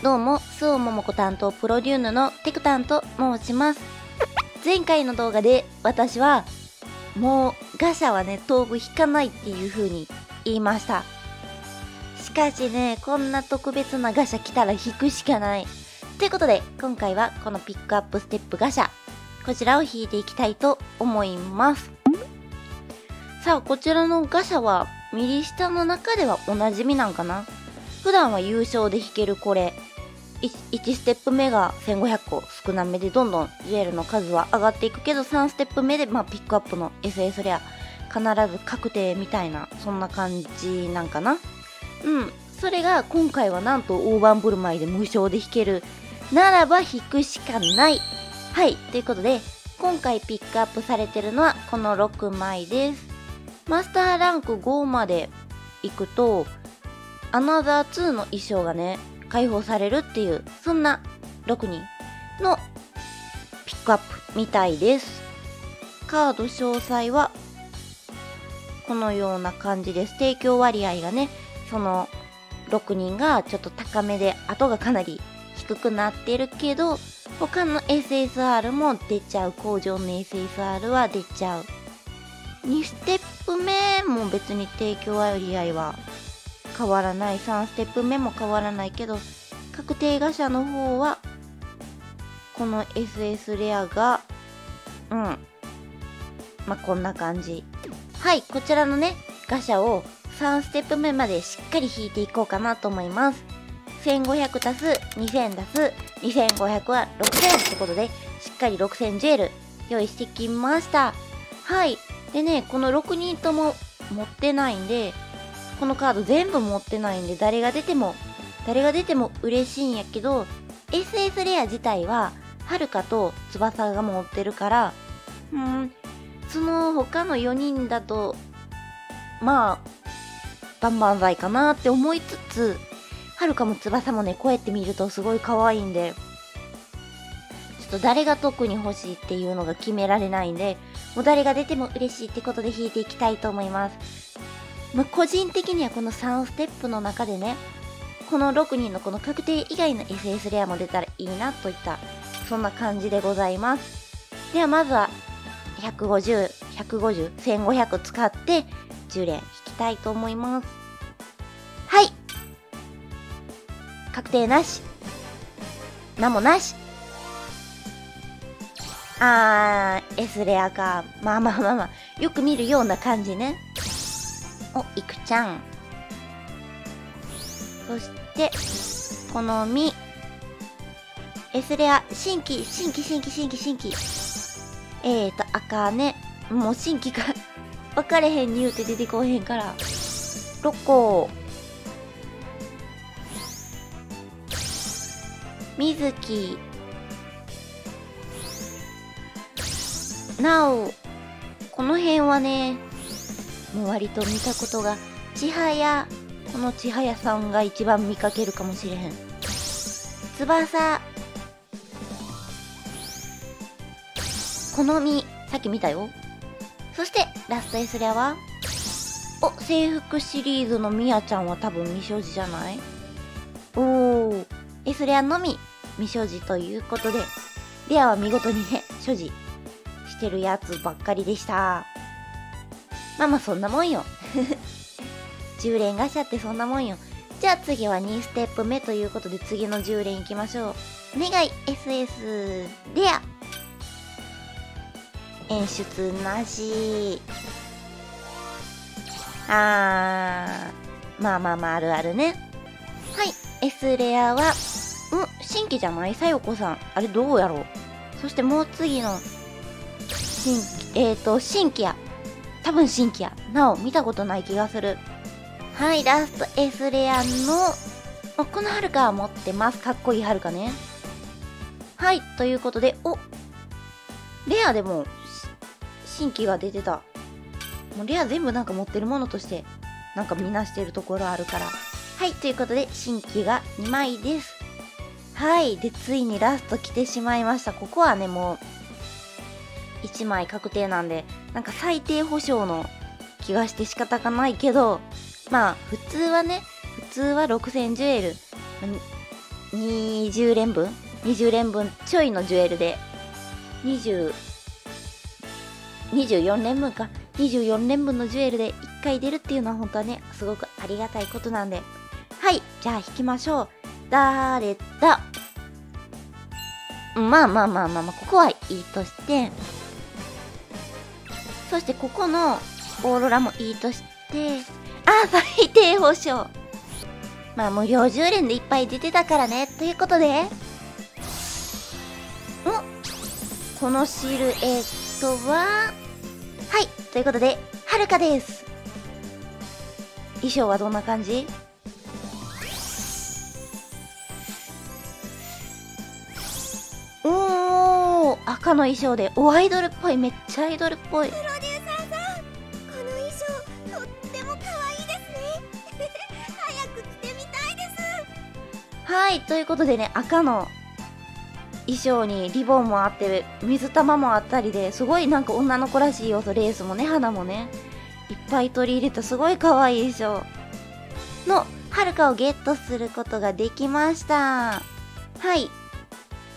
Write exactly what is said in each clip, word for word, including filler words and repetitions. どうも、スオモモコ担当プロデューヌのテクタンと申します。前回の動画で私はもうガシャはね頭部引かないっていう風に言いました。しかしね、こんな特別なガシャ来たら引くしかない。ということで今回はこのピックアップステップガシャ、こちらを引いていきたいと思います。さあ、こちらのガシャは右下の中ではおなじみなんかな。普段は優勝で引けるこれ。いちステップ目がせんごひゃっこ少なめでどんどんジュエルの数は上がっていくけど、さんステップ目でまあピックアップの エスエス レア必ず確定みたいな、そんな感じなんかな。うん、それが今回はなんと大盤振る舞いで無償で引けるならば引くしかない。はい、ということで今回ピックアップされてるのはこのろくまいです。マスターランクごまで行くとアナザーツーの衣装がね解放されるっていう、そんなろくにんのピックアップみたいです。カード詳細はこのような感じです。提供割合がね、そのろくにんがちょっと高めで後がかなり低くなってるけど、他の エスエスアール も出ちゃう、工場の エスエスアール は出ちゃう。にステップ目も別に提供割合は変わらない、さんステップ目も変わらないけど、確定ガシャの方はこの エスエス レアがうんまあこんな感じ。はい、こちらのねガシャをさんステップ目までしっかり引いていこうかなと思います。せんごひゃく足すにせん足すにせんごひゃくはろくせんってことで、しっかりろくせんジュエル用意してきました。はい、でね、このろくにんとも持ってないんで、このカード全部持ってないんで、誰が出ても誰が出ても嬉しいんやけど、 エスエス レア自体ははるかと翼が持ってるから、うーん、その他のよにんだとまあバンバンザイかなって思いつつ、はるかも翼もねこうやって見るとすごい可愛いんで、ちょっと誰が特に欲しいっていうのが決められないんで、もう誰が出ても嬉しいってことで引いていきたいと思います。まあ、個人的にはこのさんステップの中でね、このろくにんのこの確定以外の エスエス レアも出たらいいなといった、そんな感じでございます。ではまずはひゃくごじゅう、ひゃくごじゅう、せんごひゃく使ってじゅう連引きたいと思います。はい、確定なし、何もなし。あー S レアか、まあまあまあまあよく見るような感じね。お、いくちゃん。そしてこの実 S レア新規新規新規新規新規、えーとあかね、もう新規か分かれへんに言うて出てこへんからろっこ。みずき、なおこの辺はねもう割と見たことが、ちはや、このちはやさんが一番見かけるかもしれへん。翼、この実さっき見たよ。そしてラスト S レアはお、制服シリーズのみやちゃんは多分未所持じゃない。おお、 S レアのみ未所持ということで、レアは見事にね所持してるやつばっかりでした。まあまあそんなもんよじゅう連ガシャってそんなもんよ。じゃあ次はにステップ目ということで、次のじゅう連いきましょう。お願い エスエス レア、演出なし。あーまあまあまああるあるね。はい、 S レアはん新規じゃない、さよこさん、あれどうやろう。そしてもう次の新規、えーと新規や、多分新規や、なお見たことない気がする。はい、ラスト S レアのこのはるかは持ってます。かっこいいはるかね。はい、ということでおレアでも新規が出てた。もうレア全部なんか持ってるものとしてなんかみなしてるところあるから。はい、ということで新規がにまいです。はい、でついにラスト来てしまいました。ここはねもういちまい確定なんで、なんか最低保証の気がして仕方がないけど、まあ普通はね、普通はろくせんジュエルにじゅうれんぶんにじゅうれんぶんちょいのジュエルでにじゅうよんれんぶんかにじゅうよんれんぶんのジュエルでいっかい出るっていうのは本当はねすごくありがたいことなんで、はい、じゃあ引きましょう。だれだ、まあまあまあまあまあここはいいとして、そしてここのオーロラもいいとして、ああ最低保証、まあ無料じゅうれんでいっぱい出てたからねということで、んこのシルエットははい、ということではるかです。衣装はどんな感じ？おー、赤の衣装でおアイドルっぽい、めっちゃアイドルっぽい。プロデューサーさん、この衣装とっても可愛いですね早く着てみたいです。はい、ということでね、赤の衣装にリボンもあって水玉もあったりで、すごいなんか女の子らしい要素、レースもね花もねいっぱい取り入れたすごい可愛い衣装のはるかをゲットすることができました。はい、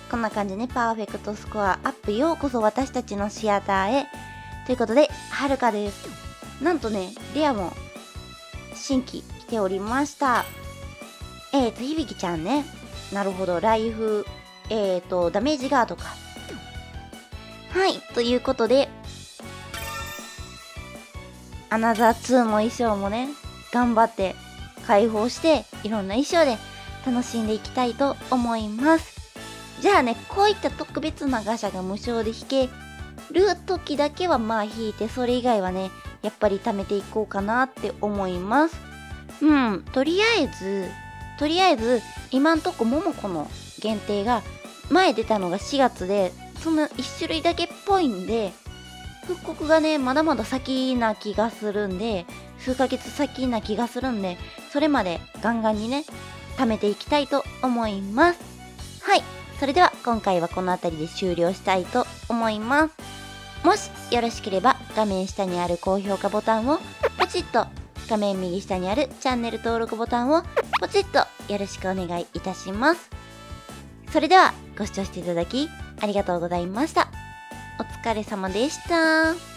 こんな感じね、パーフェクトスコアアップ、ようこそ私たちのシアターへということではるかです。なんとねレアも新規来ておりました。えーとひびきちゃんね、なるほど、ライフえーと、ダメージガードか。はい、ということで、アナザーツーの衣装もね、頑張って解放して、いろんな衣装で楽しんでいきたいと思います。じゃあね、こういった特別なガシャが無償で引ける時だけはまあ引いて、それ以外はね、やっぱり貯めていこうかなって思います。うん、とりあえず、とりあえず、今んとこももこの限定が、前出たのがしがつで、そのいっしゅるいだけっぽいんで、復刻がね、まだまだ先な気がするんで、数ヶ月先な気がするんで、それまでガンガンにね、貯めていきたいと思います。はい。それでは今回はこの辺りで終了したいと思います。もしよろしければ、画面下にある高評価ボタンをポチッと、画面右下にあるチャンネル登録ボタンをポチッとよろしくお願いいたします。それではご視聴していただきありがとうございました。お疲れ様でした。